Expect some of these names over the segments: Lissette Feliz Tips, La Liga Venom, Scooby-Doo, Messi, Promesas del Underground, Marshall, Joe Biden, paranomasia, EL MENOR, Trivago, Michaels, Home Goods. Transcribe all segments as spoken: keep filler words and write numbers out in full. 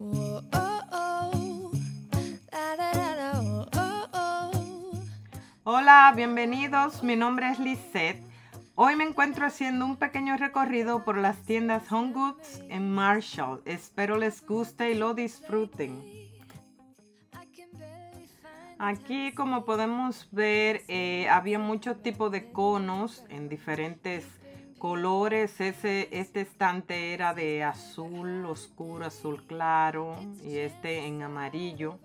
Whoa, oh, oh. Da, da, da, da, oh, oh, oh. Hola, bienvenidos. Mi nombre es Lisette. Hoy me encuentro haciendo un pequeño recorrido por las tiendas Home Goods en Marshall. Espero les guste y lo disfruten. Aquí, como podemos ver, eh, había muchos tipos de conos en diferentes colores. Ese, este estante era de azul oscuro, azul claro, y este en amarillo.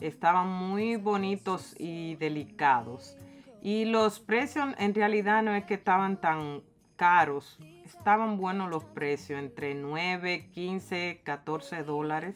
Estaban muy bonitos y delicados. Y los precios en realidad no es que estaban tan caros. Estaban buenos los precios, entre nueve, quince, catorce dólares.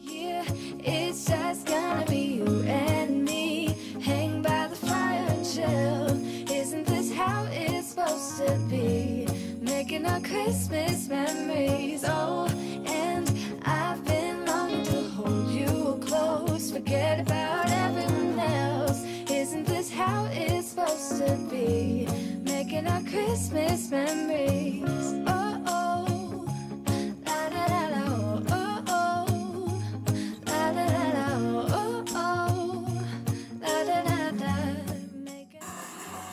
Yeah, it's just gonna be you and me. Hang by the fire and chill. Isn't this how it's supposed to be? Making our Christmas memories. Oh, and I've been longing to hold you close. Forget about everyone else. Isn't this how it's supposed to be? Making our Christmas memories. Oh, oh, la da da da, oh, oh, oh, la da da da, oh, oh, la da da da.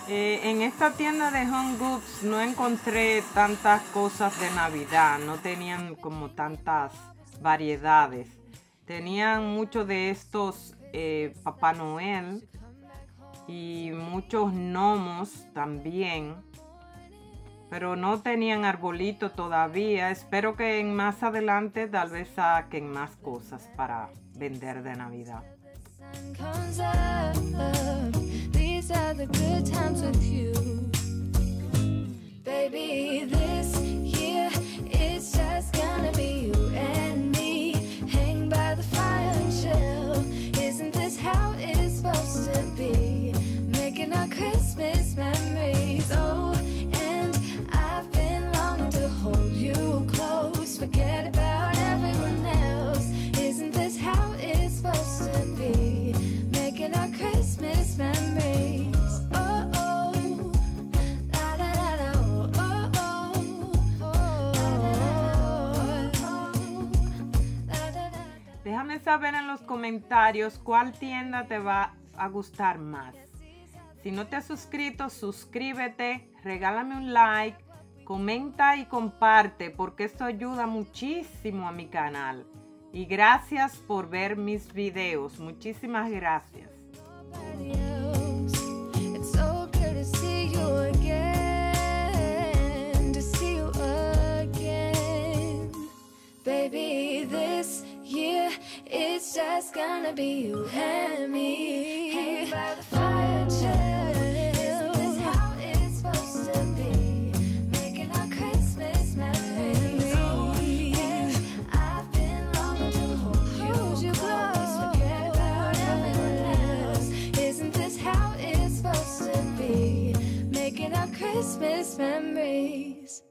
Eh, en esta tienda de Home Goods no encontré tantas cosas de Navidad, no tenían como tantas variedades. Tenían mucho de estos eh, Papá Noel. Y muchos gnomos también, pero no tenían arbolito todavía. Espero que en más adelante tal vez saquen más cosas para vender de Navidad. Déjame saber en los comentarios cuál tienda te va a gustar más. Si no te has suscrito, suscríbete, regálame un like, comenta y comparte porque esto ayuda muchísimo a mi canal. Y gracias por ver mis videos. Muchísimas gracias. It's just gonna be you and me. Hang by the fire, chill. Isn't this how it's supposed to be? Making our Christmas memories. Oh, yeah. I've been longing to hold you close. Forget about everyone else. Isn't this how it's supposed to be? Making our Christmas memories.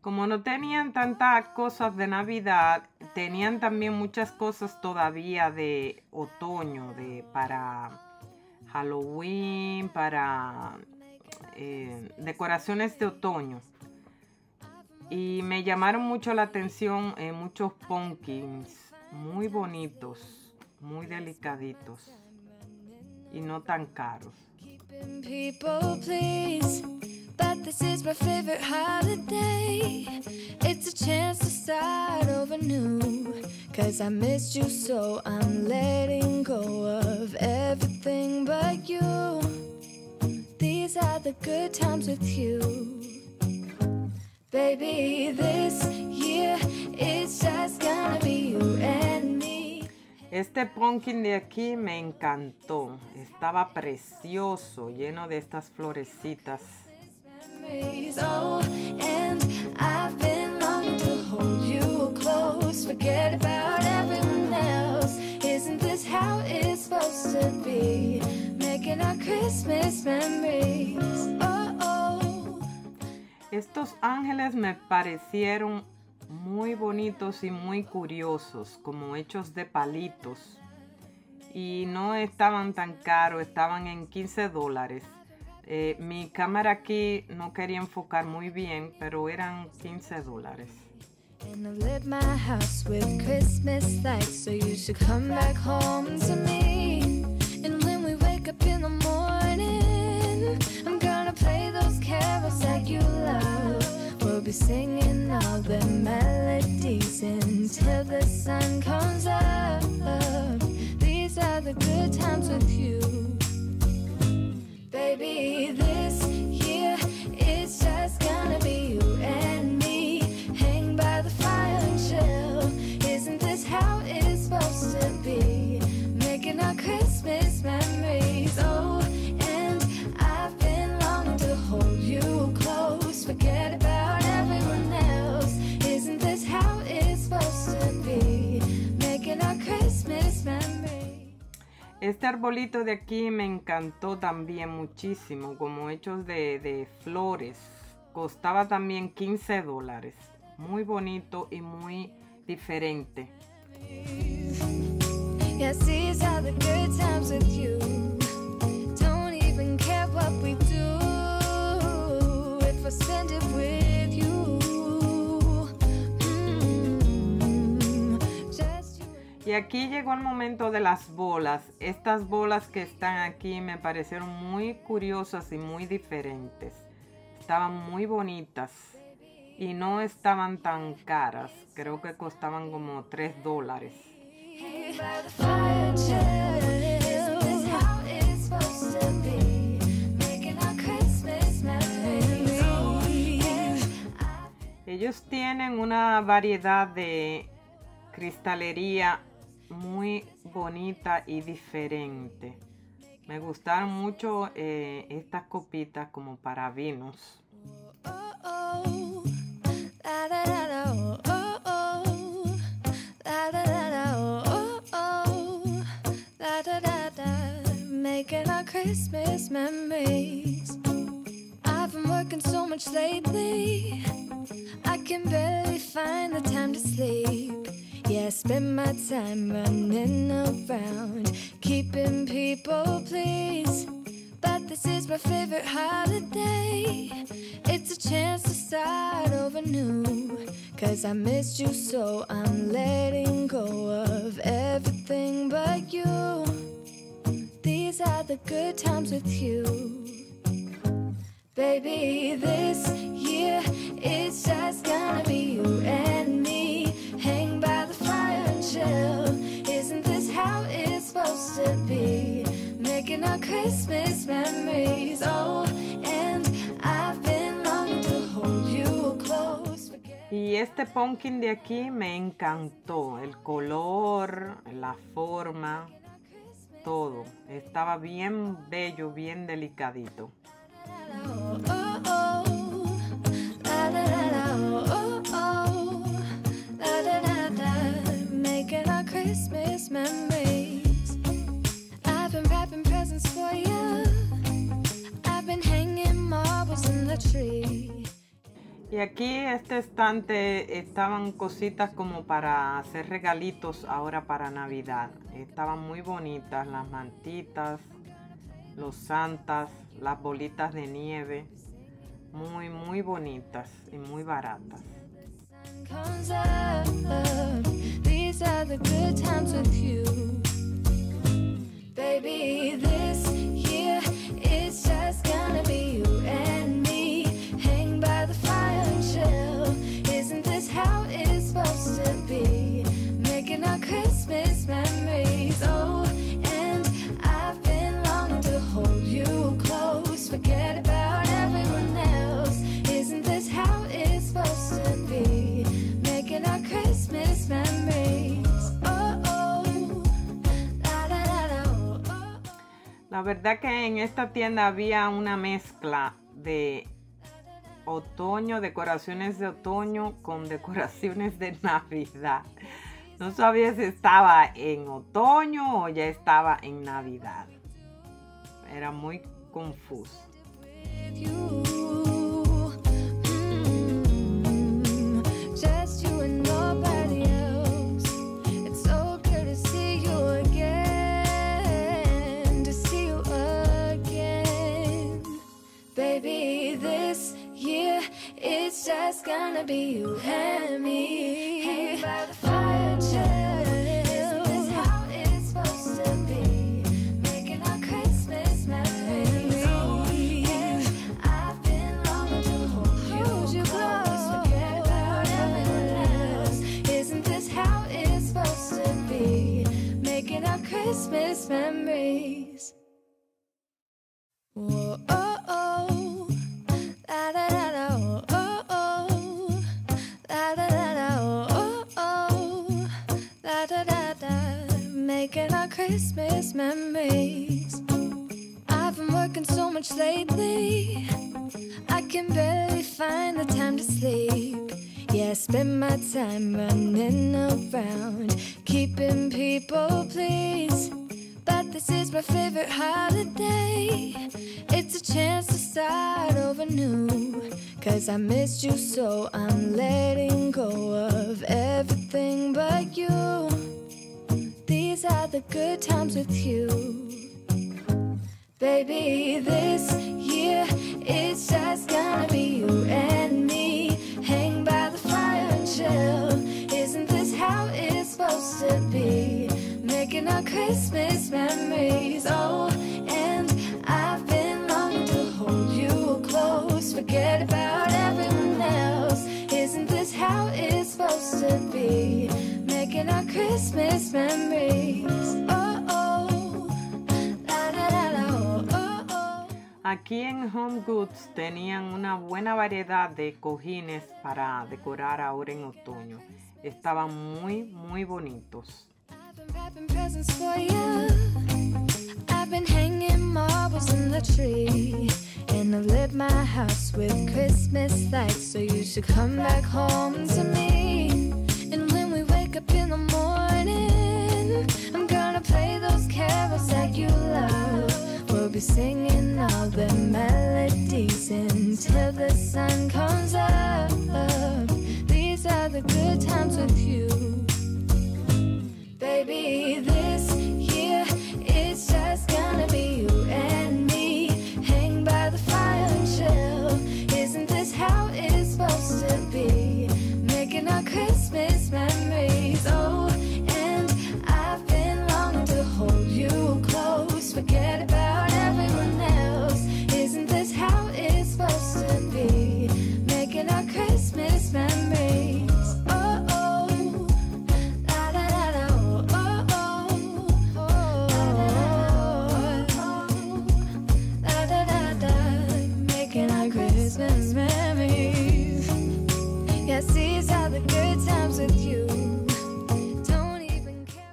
Como no tenían tantas cosas de Navidad, tenían también muchas cosas todavía de otoño, de para Halloween, para eh, decoraciones de otoño. Y me llamaron mucho la atención eh, muchos pumpkins, muy bonitos, muy delicaditos y no tan caros. But this is my favorite holiday. It's a chance to start over new. Cause I missed you so I'm letting go of everything but you. These are the good times with you. Baby, this year it's just gonna be you and me. Este pumpkin de aquí me encantó. Estaba precioso, lleno de estas florecitas. Oh, and I've been longing to hold you close. Forget about everyone else. Isn't this how it's supposed to be? Making our Christmas memories. Oh, oh. Estos ángeles me parecieron muy bonitos y muy curiosos, como hechos de palitos. Y no estaban tan caros, estaban en quince dólares. Eh, mi cámara aquí no quería enfocar muy bien, pero eran quince dólares. And I lit my house with Christmas lights, so you should come back home to me. And when we wake up in the morning, I'm gonna play those carols that you love. We'll be singing all the melodies until the sun comes up. These are the good times with you, baby. This year it's just gonna be you and me. Hang by the fire and chill. Isn't this how it's supposed to be? Making our Christmas memories. Oh, and I've been longing to hold you close. Forget about everyone else. Isn't this how it's supposed to be? Making our Christmas memories. Este arbolito de aquí me encantó también muchísimo, como hechos de, de flores. Costaba también quince dólares. Muy bonito y muy diferente. Y aquí llegó el momento de las bolas. Estas bolas que están aquí me parecieron muy curiosas y muy diferentes. Estaban muy bonitas y no estaban tan caras. Creo que costaban como tres dólares. Ellos tienen una variedad de cristalería muy bonita y diferente. Me gustaron mucho eh, estas copitas como para vinos. Making our Christmas memories. I've been working so much lately, I can barely find the time to sleep. Yeah, I spend my time running around, keeping people pleased. But this is my favorite holiday. It's a chance to start over new. Cause I missed you, so I'm letting go of everything but you. These are the good times with you, baby. This year it's just gonna be you and me. Hang by the fire and chill. Isn't this how it's supposed to be? Making our Christmas memories. Oh, and I've been longing to hold you close. Y este pumpkin de aquí me encantó. El color, la forma, todo. Estaba bien bello, bien delicadito. Making our Christmas memories. I've been wrapping presents for you. I've been hanging marbles in the tree. Y aquí este estante estaban cositas como para hacer regalitos ahora para Navidad. Estaban muy bonitas las mantitas, los santas, las bolitas de nieve, muy muy bonitas y muy baratas. La verdad que en esta tienda había una mezcla de otoño, decoraciones de otoño con decoraciones de Navidad. No sabía si estaba en otoño o ya estaba en Navidad. Era muy confuso. Baby, this year it's just gonna be you and me. making our Christmas memories. I've been working so much lately, I can barely find the time to sleep. Yeah, I spend my time running around, keeping people pleased. But this is my favorite holiday. It's a chance to start over new. Cause I missed you, so I'm letting go of everything but you. These are the good times with you. Baby, this year, it's just gonna be you and me. Hang by the fire and chill. Isn't this how it's supposed to be? Making our Christmas memories, oh. And I've been longing to hold you close. Forget about everyone else. Isn't this how it's supposed to be? Making our Christmas memories, oh, oh. La, la, la, la, oh, oh. Aquí en Home Goods tenían una buena variedad de cojines para decorar ahora en otoño. Estaban muy, muy bonitos. Wrapping presents for you. I've been hanging marbles in the tree, and I lit my house with Christmas lights, so you should come back home to me. And when we wake up in the morning, I'm gonna play those carols that you love. We'll be singing all the melodies until the sun comes up. These are the good times with you. Baby, this year, it's just gonna be you and me. Hang by the fire and chill. Isn't this how it's supposed to be? Making our Christmas memories, oh. And I've been longing to hold you close. Forget about everyone else. Isn't this how it's supposed to be? Making our Christmas memories, oh, oh.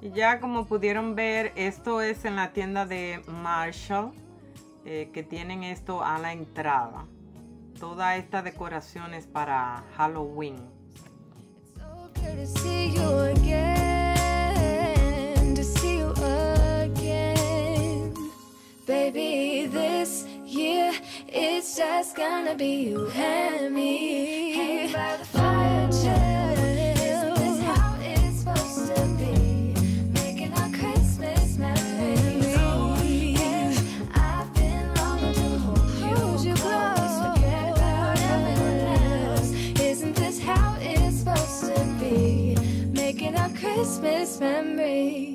Y ya como pudieron ver, esto es en la tienda de Marshall, eh, que tienen esto a la entrada. Toda esta decoración es para Halloween. Baby, this year, it's just gonna be you and me. Hang by the fire and chill. Isn't this how it's supposed to be? Making our Christmas memories. Oh, yeah. I've been longing to hold you close. Forget about everyone else. Isn't this how it's supposed to be? Making our Christmas memories.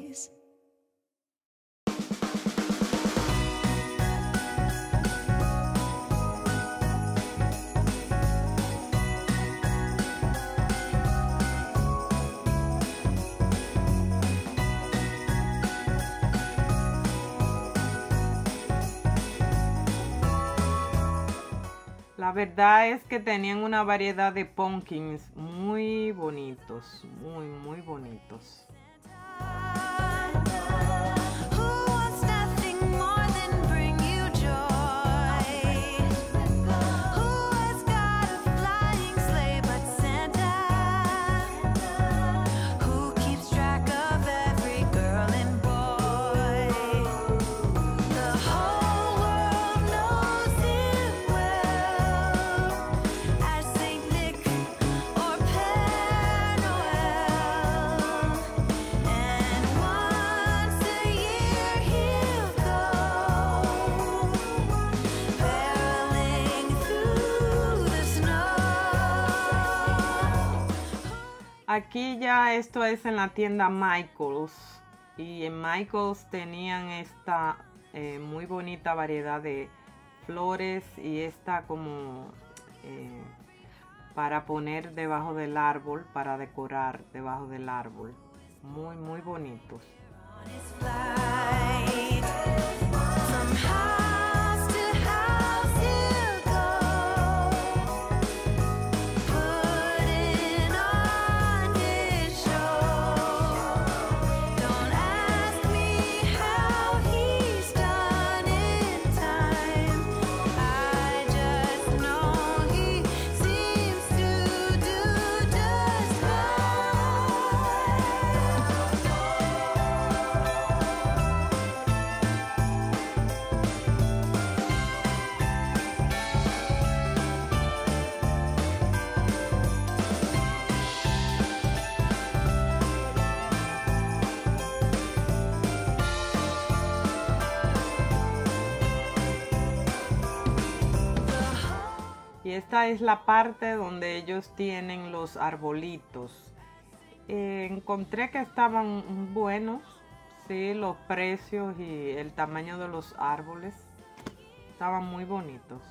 La verdad es que tenían una variedad de pumpkins muy bonitos, muy, muy bonitos. Aquí ya esto es en la tienda Michaels, y en Michaels tenían esta eh, muy bonita variedad de flores y esta como eh, para poner debajo del árbol, para decorar debajo del árbol. Muy, muy bonitos. esta es la parte donde ellos tienen los arbolitos. Eh, encontré que estaban buenos, sí, los precios y el tamaño de los árboles estaban muy bonitos.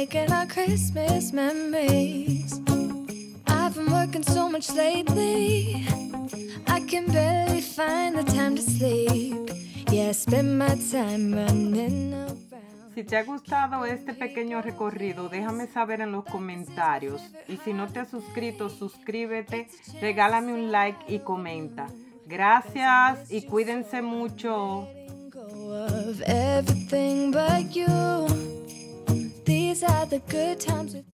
Making our Christmas memories. I've been working so much lately, I can barely find the time to sleep. Yeah, I spend my time running around. Si te ha gustado este pequeño recorrido, déjame saber en los comentarios. Y si no te has suscrito, suscríbete, regálame un like y comenta. Gracias y cuídense mucho. Of everything but you. These are the good times with